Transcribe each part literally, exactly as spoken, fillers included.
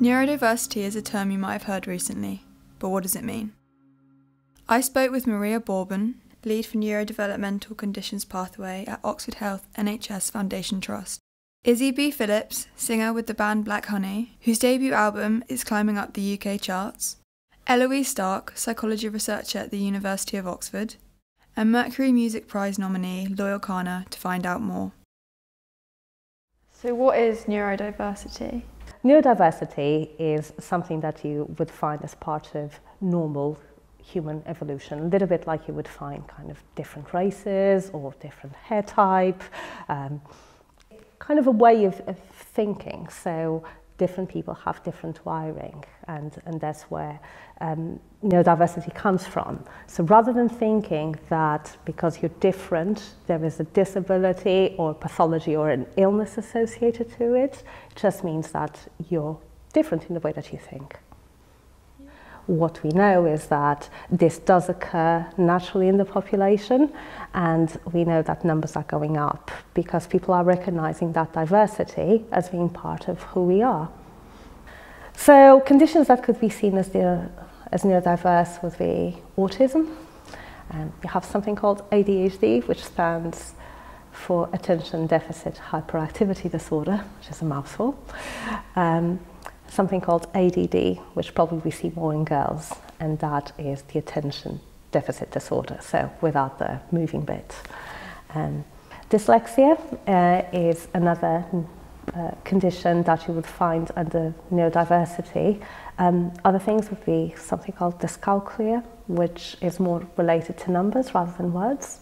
Neurodiversity is a term you might have heard recently, but what does it mean? I spoke with Maria Bourbon, lead for Neurodevelopmental Conditions Pathway at Oxford Health N H S Foundation Trust, Izzy B. Phillips, singer with the band Black Honey, whose debut album is climbing up the U K charts, Eloise Stark, psychology researcher at the University of Oxford, and Mercury Music Prize nominee Loyle Carner to find out more. So what is neurodiversity? Neurodiversity is something that you would find as part of normal human evolution, a little bit like you would find kind of different races or different hair type, um, kind of a way of, of thinking. So different people have different wiring, and, and that's where um, neurodiversity comes from. So rather than thinking that because you're different, there is a disability or pathology or an illness associated to it, it just means that you're different in the way that you think. What we know is that this does occur naturally in the population, and we know that numbers are going up because people are recognizing that diversity as being part of who we are. So conditions that could be seen as, the, as neurodiverse would be autism. Um, you have something called A D H D, which stands for Attention Deficit Hyperactivity Disorder, which is a mouthful. Um, Something called A D D, which probably we see more in girls, and that is the attention deficit disorder, so without the moving bit. Um, dyslexia uh, is another uh, condition that you would find under neurodiversity. Um, other things would be something called dyscalculia, which is more related to numbers rather than words,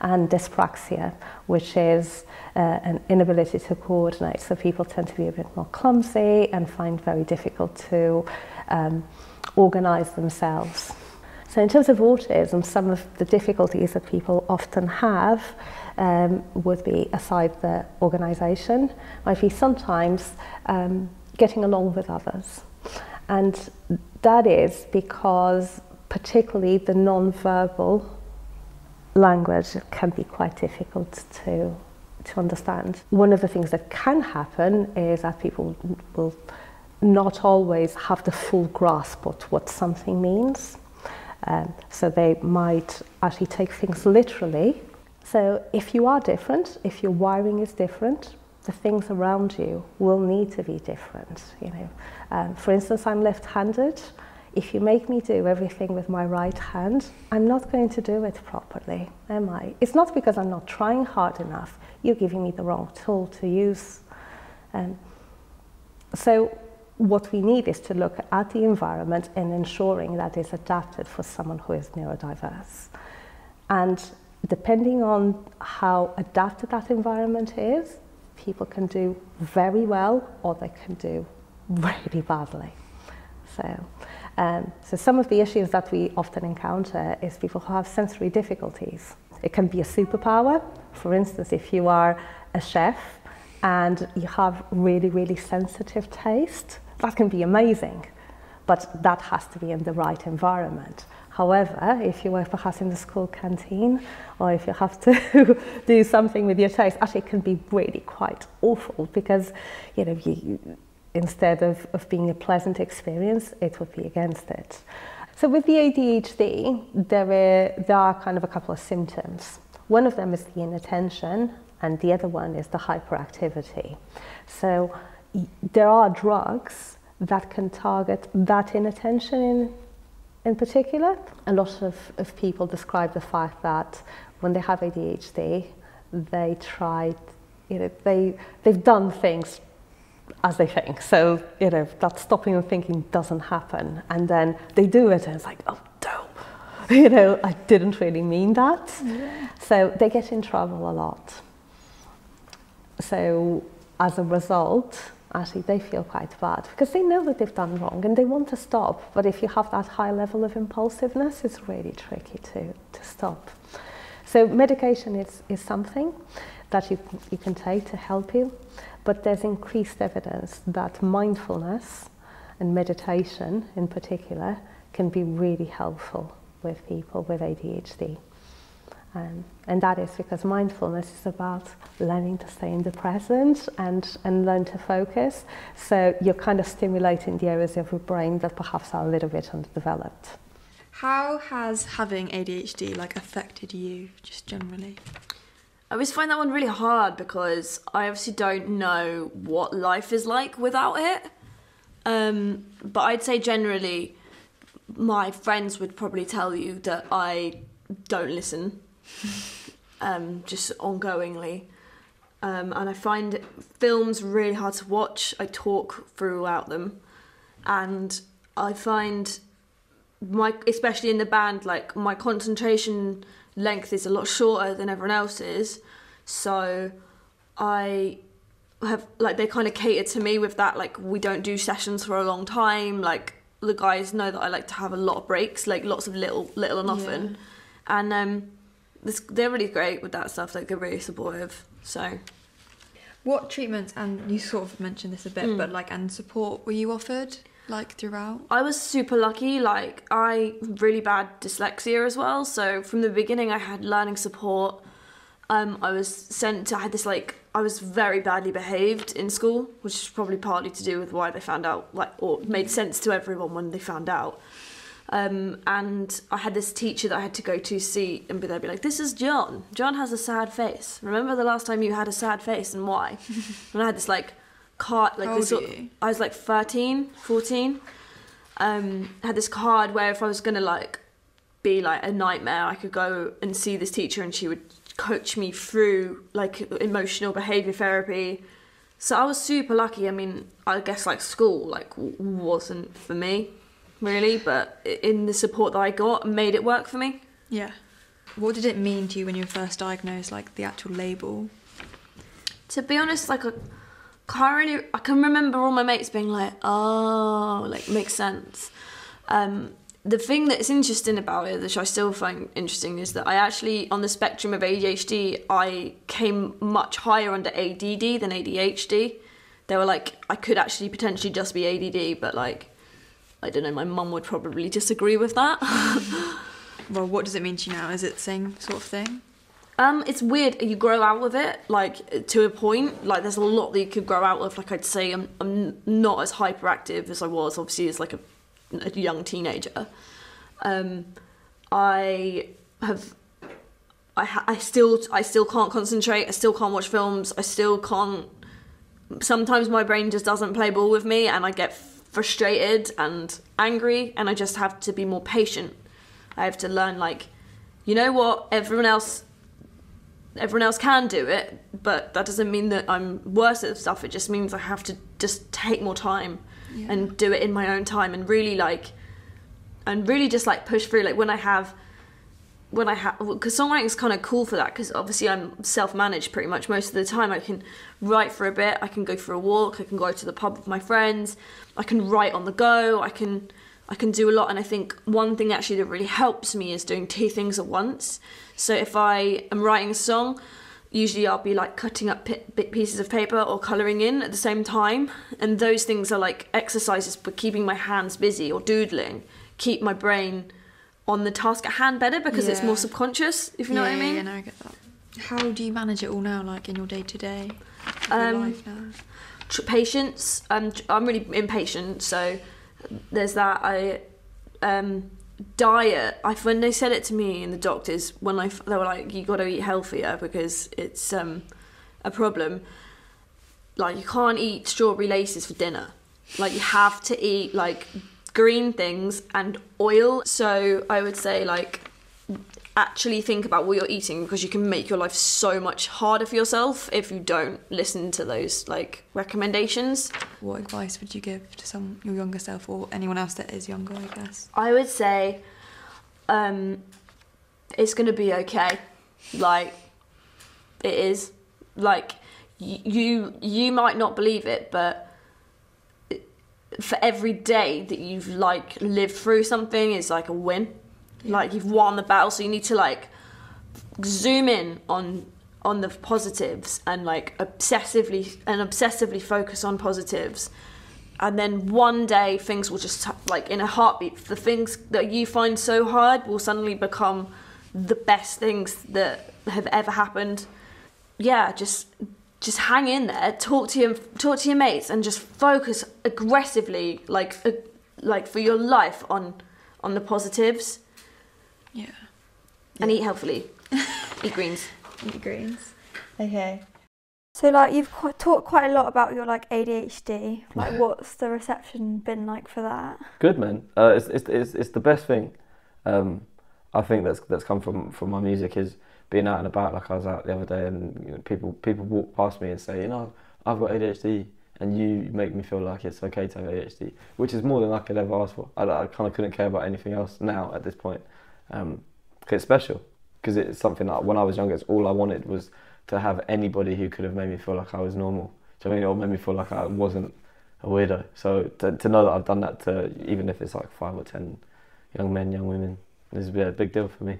and dyspraxia, which is uh, an inability to coordinate. So people tend to be a bit more clumsy and find very difficult to um, organize themselves. So in terms of autism, some of the difficulties that people often have um, would be aside the organization, might be sometimes um, getting along with others. And that is because particularly the non-verbal language can be quite difficult to, to understand. One of the things that can happen is that people will not always have the full grasp of what something means. Um, so they might actually take things literally. So if you are different, if your wiring is different, the things around you will need to be different. You know, um, for instance, I'm left-handed. If you make me do everything with my right hand, I'm not going to do it properly, am I? It's not because I'm not trying hard enough. You're giving me the wrong tool to use. Um, so what we need is to look at the environment and ensuring that it's adapted for someone who is neurodiverse. And depending on how adapted that environment is, people can do very well or they can do really badly. So, um, so some of the issues that we often encounter is people who have sensory difficulties. It can be a superpower. For instance, if you are a chef and you have really, really sensitive taste, that can be amazing, but that has to be in the right environment. However, if you work perhaps in the school canteen, or if you have to do something with your taste, actually it can be really quite awful because, you know, you, instead of, of being a pleasant experience, it would be against it. So with the A D H D, there are, there are kind of a couple of symptoms. One of them is the inattention, and the other one is the hyperactivity. So there are drugs that can target that inattention in, in particular. A lot of, of people describe the fact that when they have A D H D, they try, you know, they, they've done things as they think. So, you know, that stopping and thinking doesn't happen. And then they do it and it's like, oh, no, you know, I didn't really mean that. Yeah. So they get in trouble a lot. So as a result, actually, they feel quite bad because they know that they've done wrong and they want to stop. But if you have that high level of impulsiveness, it's really tricky to, to stop. So medication is, is something that you, you can take to help you. But there's increased evidence that mindfulness and meditation in particular can be really helpful with people with A D H D. Um, and that is because mindfulness is about learning to stay in the present and, and learn to focus. So you're kind of stimulating the areas of your brain that perhaps are a little bit underdeveloped. How has having A D H D like affected you just generally? I always find that one really hard because I obviously don't know what life is like without it. Um, but I'd say generally my friends would probably tell you that I don't listen. Um, just ongoingly, um, and I find films really hard to watch. I talk throughout them, and I find my, especially in the band, like my concentration length is a lot shorter than everyone else's, so I have, like, they kind of cater to me with that, like we don't do sessions for a long time, like the guys know that I like to have a lot of breaks, like lots of little little and often, yeah. and um This, they're really great with that stuff, like they're really supportive. So what treatments, and you sort of mentioned this a bit, mm. but like and support were you offered like throughout? I was super lucky, like I really bad dyslexia as well, so from the beginning I had learning support. um I was sent to, I had this like I was very badly behaved in school, which is probably partly to do with why they found out, like, or made sense to everyone when they found out. Um, and I had this teacher that I had to go to see, and they'd be like, this is John. John has a sad face. Remember the last time you had a sad face and why? And I had this like card, like this sort of, I was like thirteen, fourteen. Um, I had this card where if I was gonna like be like a nightmare, I could go and see this teacher and she would coach me through like emotional behavior therapy. So I was super lucky. I mean, I guess like school like w wasn't for me. Really, but in the support that I got, made it work for me. Yeah. What did it mean to you when you were first diagnosed, like the actual label? To be honest, like I can't really, I can remember all my mates being like, oh, like makes sense. Um, the thing that's interesting about it, which I still find interesting, is that I actually, on the spectrum of A D H D, I came much higher under A D D than A D H D. They were like, I could actually potentially just be A D D, but like, I don't know, my mum would probably disagree with that. Well, what does it mean to you now? Is it the same sort of thing? Um, it's weird, you grow out of it, like, to a point. Like, there's a lot that you could grow out of. Like, I'd say I'm, I'm not as hyperactive as I was, obviously, as, like, a, a young teenager. Um, I have... I, ha I still I still can't concentrate, I still can't watch films, I still can't... Sometimes my brain just doesn't play ball with me, and I get frustrated and angry, and I just have to be more patient. I have to learn, like, you know what, everyone else everyone else can do it, but that doesn't mean that I'm worse at stuff. It just means I have to just take more time, yeah. and do it in my own time, and really like and really just like push through, like when I have when I have because songwriting is kind of cool for that, because obviously I'm self-managed pretty much most of the time. I can write for a bit, I can go for a walk, I can go to the pub with my friends, I can write on the go, I can I can do a lot. And I think one thing actually that really helps me is doing two things at once. So if I am writing a song, usually I'll be like cutting up bit pieces of paper or colouring in at the same time, and those things are like exercises for keeping my hands busy, or doodling, keep my brain on the task at hand better, because yeah. it's more subconscious, if you know yeah, what I mean. Yeah, no, I get that. How do you manage it all now, like in your day-to-day, -day, um, your life now? Patience. Um, I'm really impatient, so there's that. I um, diet. I when they said it to me and the doctors, when I they were like, you got to eat healthier because it's um, a problem. Like you can't eat strawberry laces for dinner. Like you have to eat like green things and oil. So I would say, like, actually think about what you're eating, because you can make your life so much harder for yourself if you don't listen to those like recommendations. What advice would you give to some your younger self, or anyone else that is younger, I guess? I would say um it's gonna be okay. Like it is, like you you might not believe it, but for every day that you've like lived through something is like a win, yeah. like you've won the battle. So you need to like zoom in on on the positives, and like obsessively and obsessively focus on positives, and then one day things will just, like in a heartbeat, the things that you find so hard will suddenly become the best things that have ever happened. Yeah, just just hang in there. Talk to your talk to your mates and just focus aggressively, like like for your life, on on the positives. Yeah, and yeah. eat healthily. Eat greens. Eat greens. Okay. So, like, you've qu talked quite a lot about your, like, A D H D. Like, what's the reception been like for that? Good, man. Uh, it's, it's it's it's the best thing. Um, I think that's that's come from from my music is being out and about. Like, I was out the other day, and you know, people people walk past me and say, you know, I've got A D H D, and you make me feel like it's okay to have A D H D, which is more than I could ever ask for. I, I kind of couldn't care about anything else now at this point. Um, it's special because it's something that when I was younger, it's all I wanted was to have anybody who could have made me feel like I was normal. Do you know what I mean? Or made me feel like I wasn't a weirdo. So to, to know that I've done that to, even if it's like five or ten young men, young women, is a big deal for me.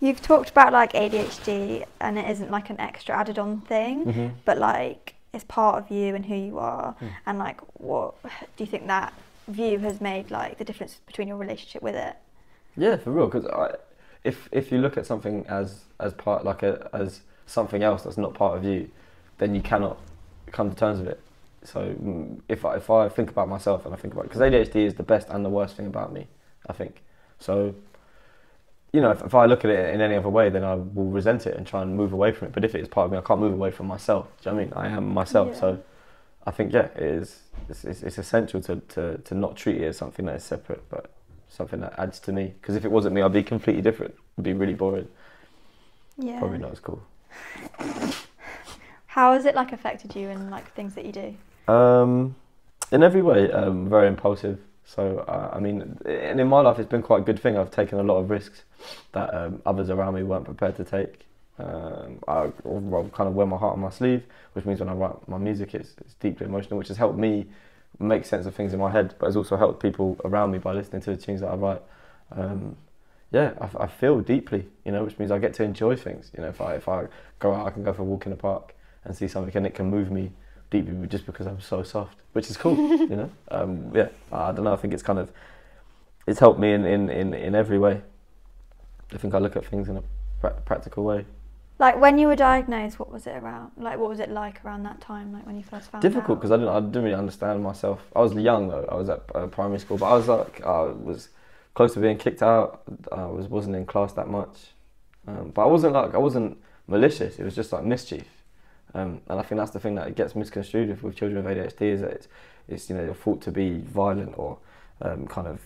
You've talked about like A D H D and it isn't like an extra added on thing, mm-hmm. but like it's part of you and who you are. Mm. And like, what do you think that view has made, like the difference between your relationship with it? Yeah, for real, because I, if if you look at something as as part like a, as something else that's not part of you, then you cannot come to terms with it. So if I, if I think about myself and I think about, because A D H D is the best and the worst thing about me, I think. So you know, if, if I look at it in any other way, then I will resent it and try and move away from it. But if it is part of me, I can't move away from myself. Do you know what I mean? I am myself. Yeah. So I think yeah, it is. It's, it's, it's essential to, to to not treat it as something that is separate, but something that adds to me, because if it wasn't me, I'd be completely different. It'd be really boring. Yeah. Probably not as cool. How has it like affected you in like things that you do? Um, in every way, um, very impulsive. So uh, I mean, and in my life, it's been quite a good thing. I've taken a lot of risks that um, others around me weren't prepared to take. Um, I well, kind of wear my heart on my sleeve, which means when I write my music, it's, it's deeply emotional, which has helped me make sense of things in my head, but it's also helped people around me by listening to the tunes that I write. Um, yeah, I, I feel deeply, you know, which means I get to enjoy things. You know, if I, if I go out, I can go for a walk in the park and see something and it can move me deeply just because I'm so soft, which is cool, you know. Um, yeah, I don't know, I think it's kind of, it's helped me in, in, in, in every way. I think I look at things in a pra practical way. Like, when you were diagnosed, what was it around? Like, what was it like around that time? Like, when you first found out? Difficult, because I didn't, I didn't really understand myself. I was young though. I was at uh, primary school, but I was like, I was close to being kicked out. I was wasn't in class that much, um, but I wasn't like I wasn't malicious. It was just like mischief, um, and I think that's the thing that gets misconstrued with, with children with A D H D is that it's, it's you know, you're thought to be violent or um, kind of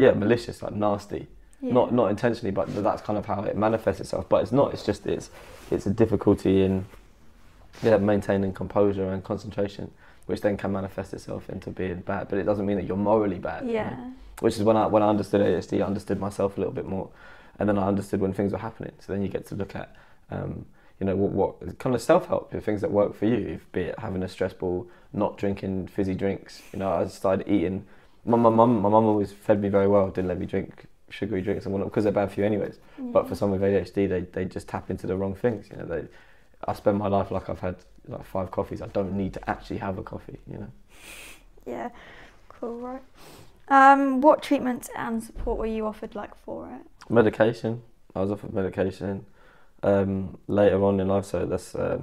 yeah malicious, like nasty. Yeah. Not not intentionally, but that's kind of how it manifests itself. But it's not. It's just it's it's a difficulty in yeah maintaining composure and concentration, which then can manifest itself into being bad. But it doesn't mean that you're morally bad. Yeah. Right? Which is when I when I understood A D H D, I understood myself a little bit more, and then I understood when things were happening. So then you get to look at um, you know what what kind of self help, the things that work for you, be it having a stress ball, not drinking fizzy drinks. You know, I started eating. My my mum my mum always fed me very well. Didn't let me drink sugary drinks and whatnot, because they're bad for you anyways. Yeah. But for someone with A D H D, they, they just tap into the wrong things. You know, they, I spend my life like I've had like five coffees. I don't need to actually have a coffee, you know. Yeah, cool, right. Um, what treatments and support were you offered like for it? Medication. I was offered medication um, later on in life. So that's uh,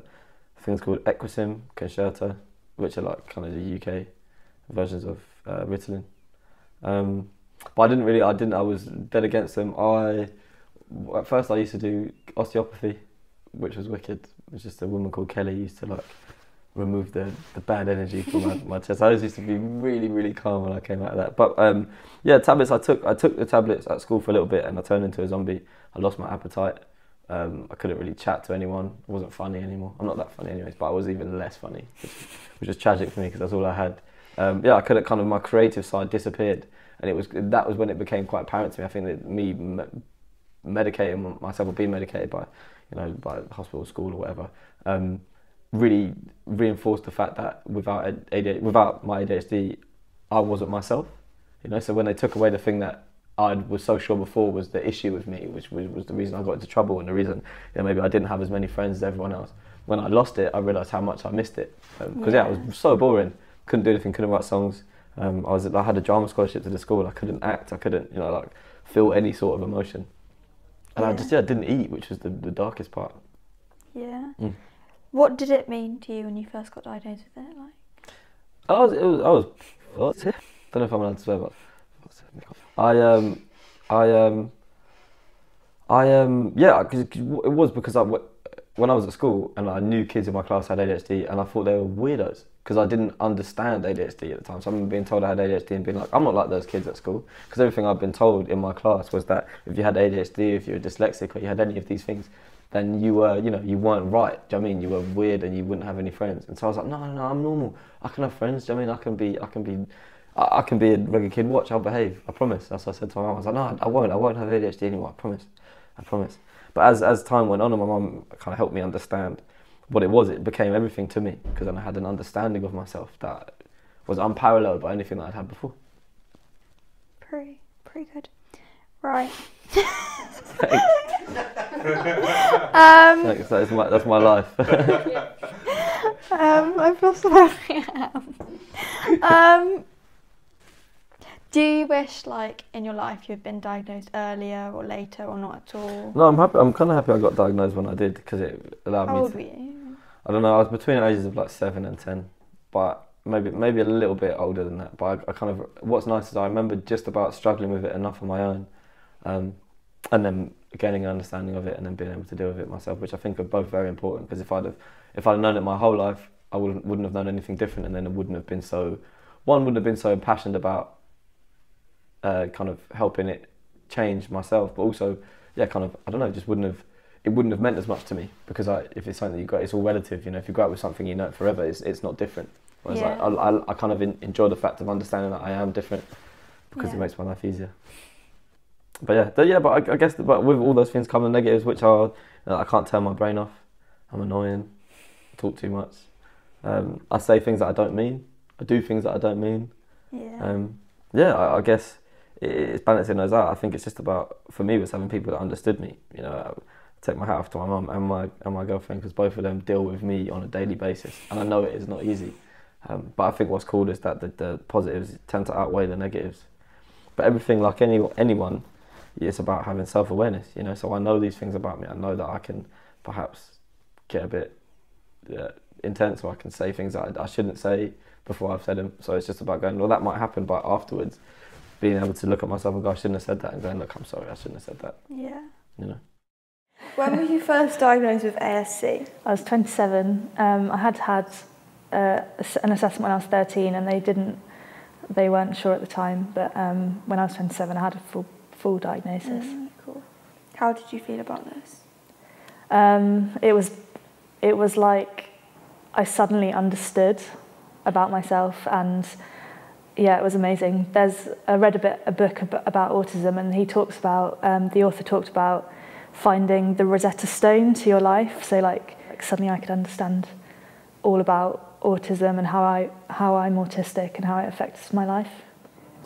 things called Equisim, Concerta, which are like kind of the U K versions of uh, Ritalin. Um, But I didn't really, I didn't, I was dead against them. I, at first I used to do osteopathy, which was wicked. It was just a woman called Kelly used to like remove the, the bad energy from my, my chest. I always used to be really, really calm when I came out of that. But um, yeah, tablets, I took I took the tablets at school for a little bit and I turned into a zombie. I lost my appetite. Um, I couldn't really chat to anyone. I wasn't funny anymore. I'm not that funny anyways, but I was even less funny, which, which was tragic for me because that's all I had. Um, yeah, I could have kind of, my creative side disappeared. And it was that was when it became quite apparent to me. I think that me me medicating myself or being medicated by, you know, by hospital, school, or whatever, um, really reinforced the fact that without A D H D, without my A D H D, I wasn't myself. You know, so when they took away the thing that I was so sure before was the issue with me, which was, was the reason I got into trouble and the reason, you know, maybe I didn't have as many friends as everyone else. When I lost it, I realised how much I missed it because um, yeah. yeah, it was so boring. Couldn't do anything. Couldn't write songs. Um, I was I had a drama scholarship to the school. I couldn't act. I couldn't, you know, like feel any sort of emotion. And yeah. I just yeah, I didn't eat, which was the, the darkest part. Yeah. Mm. What did it mean to you when you first got diagnosed with it? Like, I was, it was I was, what's it? I don't know if I'm allowed to swear, but what's it? I um, I um, I um, yeah, because it was because I when I was at school and I knew kids in my class had A D H D, and I thought they were weirdos because I didn't understand A D H D at the time. So I remember being told I had A D H D and being like, I'm not like those kids at school, because everything I've been told in my class was that if you had A D H D, if you were dyslexic, or you had any of these things, then you were, you know, you weren't right. Do you know what I mean? You were weird and you wouldn't have any friends. And so I was like, no, no, no, I'm normal. I can have friends. Do you know what I mean? I can be, I can be, I, I can be a regular kid. Watch, I'll behave. I promise. That's what I said to my mum. I was like, no, I won't. I won't have A D H D anymore. I promise. I promise. But as as time went on, and my mum kind of helped me understand what it was, it became everything to me, because then I had an understanding of myself that was unparalleled by anything that I'd had before. Pretty, pretty good. Right. um, Thanks, that is my, that's my life. um, I've lost where I am. Um, do you wish, like, in your life you'd been diagnosed earlier or later or not at all? No, I'm happy. I'm kind of happy I got diagnosed when I did, because it allowed How me to... How old were you? I don't know. I was between ages of like seven and ten, but maybe maybe a little bit older than that. But I, I kind of... What's nice is I remember just about struggling with it enough on my own. Um, and then gaining an understanding of it, and then being able to deal with it myself, which I think are both very important. Because if I'd have, if I'd have known it my whole life, I wouldn't wouldn't have known anything different, and then it wouldn't have been so. One wouldn't have been so passionate about, uh, kind of helping it change myself, but also, yeah, kind of I don't know, just wouldn't have. It wouldn't have meant as much to me, because I, if it's something that you got, it's all relative. You know, if you grow up with something, you know it forever. It's it's not different. Whereas yeah. I, I I kind of in, enjoy the fact of understanding that I am different, because yeah. it makes my life easier. But yeah, th yeah, but I, I guess, but with all those things coming negatives, which are, you know, I can't turn my brain off. I'm annoying. I talk too much. Um, I say things that I don't mean. I do things that I don't mean. Yeah. Um, yeah, I, I guess it, it's balancing those out. I think it's just about, for me, was having people that understood me. You know, I take my hat off to my mum and my and my girlfriend, because both of them deal with me on a daily basis, and I know it is not easy. Um, but I think what's cool is that the, the positives tend to outweigh the negatives. But everything, like any anyone. It's about having self-awareness, you know. So I know these things about me. I know that I can perhaps get a bit yeah, intense, or I can say things that I, I shouldn't say before I've said them. So it's just about going, well, that might happen, but afterwards, being able to look at myself and go, I shouldn't have said that, and going, look, I'm sorry, I shouldn't have said that. Yeah. You know. When were you first diagnosed with A S C? I was twenty-seven. Um, I had had uh, an assessment when I was thirteen, and they didn't, they weren't sure at the time. But um, when I was twenty-seven, I had a full. full diagnosis. Mm, cool. How did you feel about this? Um, it was, it was like I suddenly understood about myself, and yeah, it was amazing. There's I read a bit a book about autism, and he talks about um, the author talked about finding the Rosetta Stone to your life. So like, like suddenly I could understand all about autism and how I how I'm autistic and how it affects my life.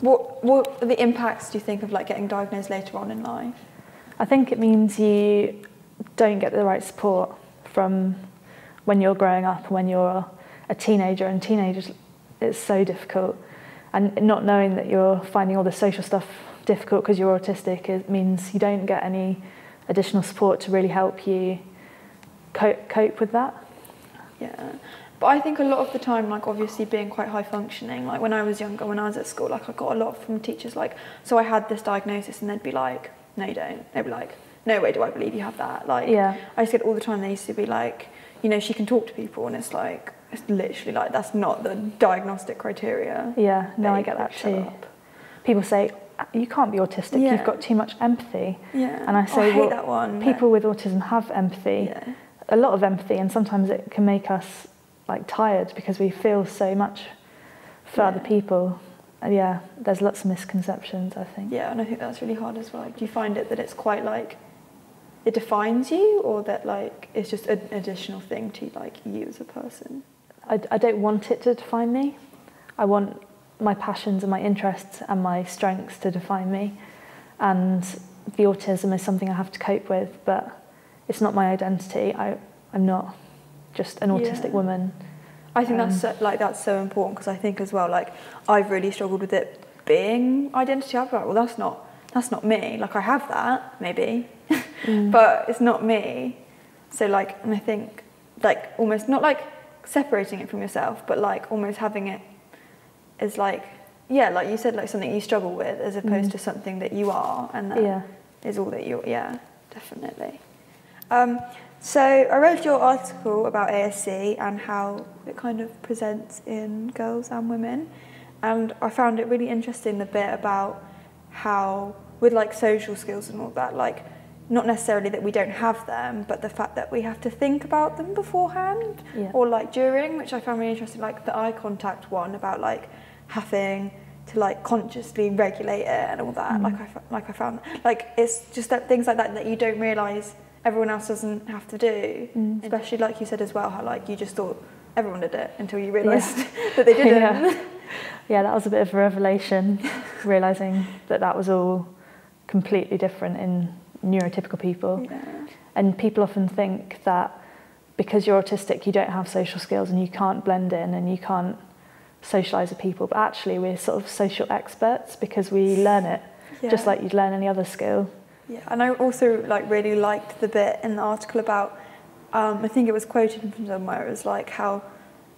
What, what are the impacts, do you think, of like getting diagnosed later on in life? I think it means you don't get the right support from when you're growing up, when you're a teenager, and teenagers, it's so difficult. And not knowing that you're finding all the social stuff difficult because you're autistic, it means you don't get any additional support to really help you cope, cope with that. Yeah. But I think a lot of the time, like obviously being quite high functioning, like when I was younger, when I was at school, like I got a lot from teachers, like, so I had this diagnosis, and they'd be like, no, you don't. They'd be like, no way do I believe you have that. Like, yeah. I used to get all the time, they used to be like, you know, she can talk to people, and it's like, it's literally like, that's not the diagnostic criteria. Yeah, no, I get that too. People say, you can't be autistic, yeah. you've got too much empathy. Yeah, and I say, oh, I hate well, that one. People with autism have empathy, yeah. a lot of empathy, and sometimes it can make us like tired, because we feel so much for yeah. other people. Yeah, there's lots of misconceptions, I think. Yeah, and I think that's really hard as well. Like, do you find it that it's quite like it defines you, or that like it's just an additional thing to like you as a person? I, I don't want it to define me. I want my passions and my interests and my strengths to define me, and the autism is something I have to cope with, but it's not my identity. I, I'm not just an autistic yeah. woman. I think um, that's so, like that's so important, because I think as well, like I've really struggled with it being identity. I've like, well, that's not that's not me. Like I have that maybe, mm. but it's not me. So like, and I think like almost not like separating it from yourself, but like almost having it as like, yeah, like you said, like something you struggle with as opposed mm. to something that you are, and that yeah. is all that you're, yeah, definitely. Um, so I read your article about A S D and how it kind of presents in girls and women, and I found it really interesting, the bit about how with like social skills and all that, like not necessarily that we don't have them, but the fact that we have to think about them beforehand yeah. or like during, which I found really interesting, like the eye contact one about like having to like consciously regulate it and all that. Mm. Like I like I found like it's just that things like that that you don't realise everyone else doesn't have to do, mm. especially like you said as well, how like you just thought everyone did it until you realised yeah. that they didn't. Yeah. yeah, that was a bit of a revelation, realising that that was all completely different in neurotypical people. Yeah. And people often think that because you're autistic, you don't have social skills and you can't blend in and you can't socialise with people, but actually we're sort of social experts because we learn it, yeah. just like you'd learn any other skill. Yeah, and I also like really liked the bit in the article about, um, I think it was quoted from somewhere, it was like how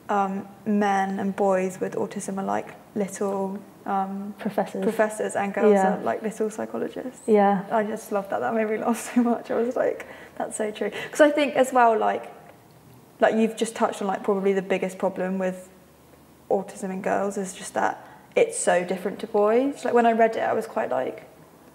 um, men and boys with autism are like little um, professors. professors and girls yeah. are like little psychologists. Yeah. I just loved that, that made me laugh so much. I was like, that's so true. Because I think as well, like, like you've just touched on like probably the biggest problem with autism in girls is just that it's so different to boys. Like when I read it, I was quite like,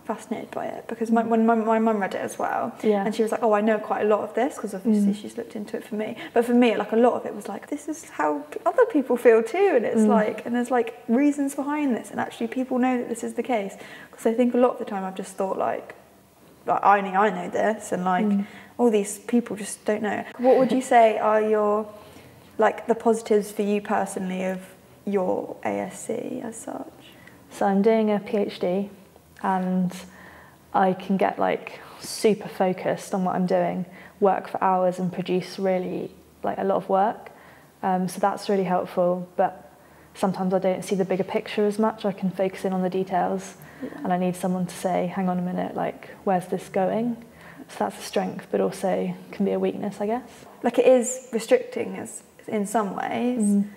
fascinated by it, because my, when my, my mum read it as well yeah. and she was like, oh, I know quite a lot of this, because obviously mm. she's looked into it for me, but for me like a lot of it was like, this is how other people feel too, and it's mm. like, and there's like reasons behind this, and actually people know that this is the case, because I think a lot of the time I've just thought like, like I only I know this, and like mm. all these people just don't know. What would you say are your like the positives for you personally of your A S C as such? So I'm doing a PhD and I can get like super focused on what I'm doing, work for hours and produce really like a lot of work, um, so that's really helpful, but sometimes I don't see the bigger picture as much. I can focus in on the details yeah. and I need someone to say, hang on a minute, like where's this going? So that's a strength, but also can be a weakness, I guess. Like it is restricting as in some ways, mm.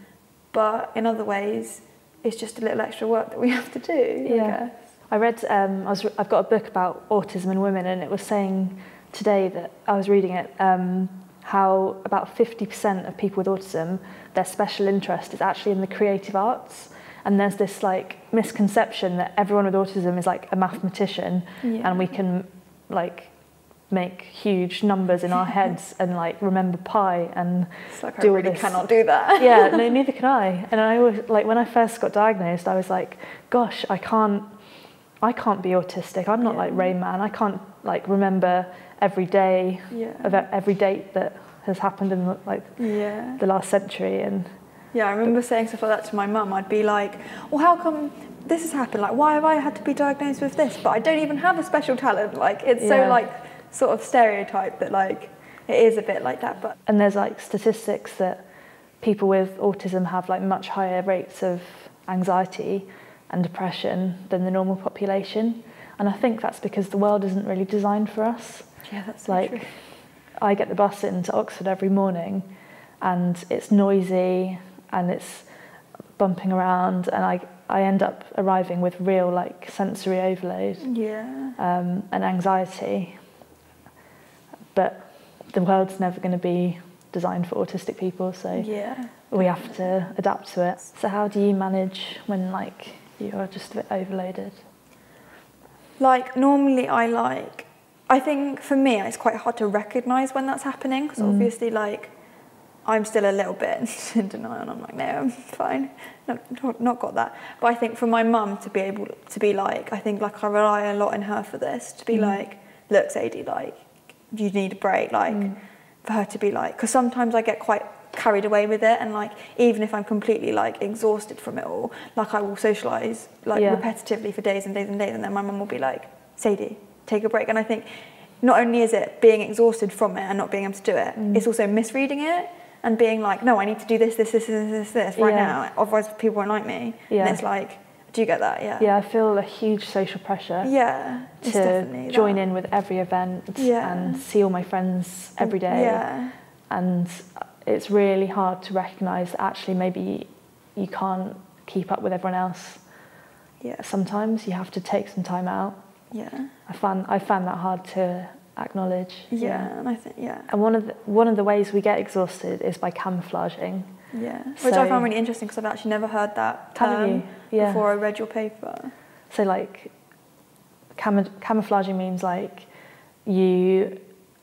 but in other ways it's just a little extra work that we have to do, yeah. I guess. I read, um, I was, I've got a book about autism and women, and it was saying today that I was reading it, um, how about fifty percent of people with autism, their special interest is actually in the creative arts. And there's this like misconception that everyone with autism is like a mathematician yeah. and we can like make huge numbers in our heads and like remember pi and it's like, do I really this. cannot do that. Yeah, no, neither can I. And I was like, when I first got diagnosed, I was like, gosh, I can't, I can't be autistic. I'm not yeah. like Rain Man. I can't like remember every day yeah. of every date that has happened in like yeah. the last century. And yeah, I remember saying stuff like that to my mum. I'd be like, "Well, how come this has happened? Like, why have I had to be diagnosed with this? But I don't even have a special talent." Like, it's yeah. so like sort of stereotype that like it is a bit like that. But and there's like statistics that people with autism have like much higher rates of anxiety and depression than the normal population, and I think that's because the world isn't really designed for us. Yeah, that's so like true. I get the bus into Oxford every morning and it's noisy and it's bumping around, and I I end up arriving with real like sensory overload yeah um, and anxiety, but the world's never going to be designed for autistic people, so yeah. we have to adapt to it. So how do you manage when like you're just a bit overloaded? Like normally I like, I think for me it's quite hard to recognise when that's happening, because mm. obviously like I'm still a little bit in denial and I'm like, no, I'm fine, not, not got that. But I think for my mum to be able to be like, I think like I rely a lot on her for this, to be mm. like, look Sadie, like you need a break, like mm. for her to be like, because sometimes I get quite carried away with it, and like even if I'm completely like exhausted from it all, like I will socialise like yeah. repetitively for days and days and days, and then my mum will be like, Sadie, take a break. And I think not only is it being exhausted from it and not being able to do it, mm. it's also misreading it and being like, no, I need to do this, this, this, this, this, this right yeah. now, otherwise people won't like me. Yeah. And it's like, Do you get that? Yeah. Yeah, I feel a huge social pressure. Yeah. To join that. in with every event yeah. and see all my friends every day. Yeah. And it's really hard to recognise that actually maybe you can't keep up with everyone else. Yeah. Sometimes you have to take some time out. Yeah. I found I found that hard to acknowledge. Yeah, yeah. and I think yeah. And one of the, one of the ways we get exhausted is by camouflaging. Yeah, which so, I found really interesting because I've actually never heard that term yeah. before I read your paper. So like, cam camouflaging means like you,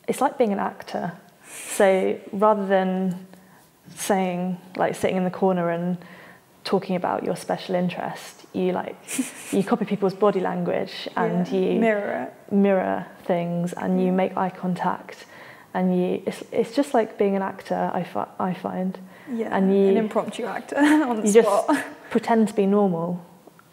it's like being an actor. So rather than saying, like sitting in the corner and talking about your special interest, you like, you copy people's body language and yeah. you mirror it. mirror things and you make eye contact and you, it's, it's just like being an actor, I, fi I find. Yeah, and you, an impromptu actor on the you spot. You just pretend to be normal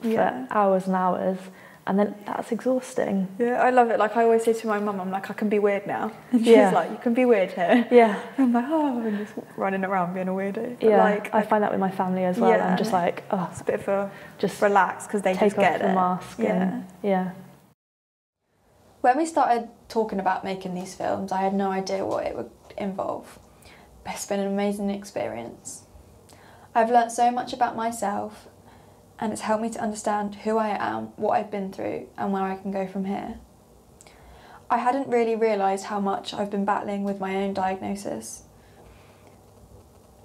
for yeah. hours and hours, and then that's exhausting. Yeah, I love it. Like I always say to my mum, I'm like, I can be weird now. And she's yeah. like, you can be weird here. Yeah. And I'm like, oh, I'm just running around being a weirdo. But yeah, like, I find that with my family as well. Yeah. I'm just like, oh. It's a bit of a just relax, because they just get it. Take off the mask. Yeah. And, yeah. When we started talking about making these films, I had no idea what it would involve. It's been an amazing experience. I've learnt so much about myself and it's helped me to understand who I am, what I've been through and where I can go from here. I hadn't really realised how much I've been battling with my own diagnosis.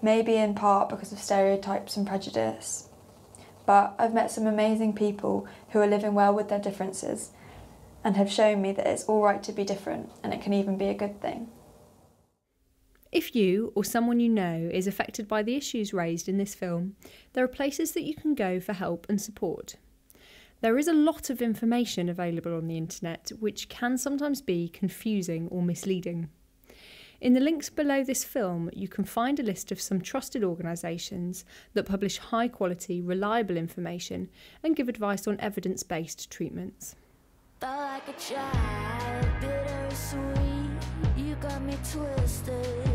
Maybe in part because of stereotypes and prejudice. But I've met some amazing people who are living well with their differences and have shown me that it's alright to be different and it can even be a good thing. If you or someone you know is affected by the issues raised in this film, there are places that you can go for help and support. There is a lot of information available on the internet which can sometimes be confusing or misleading. In the links below this film, you can find a list of some trusted organisations that publish high quality, reliable information and give advice on evidence-based treatments. Like a child, bittersweet, you got me twisted.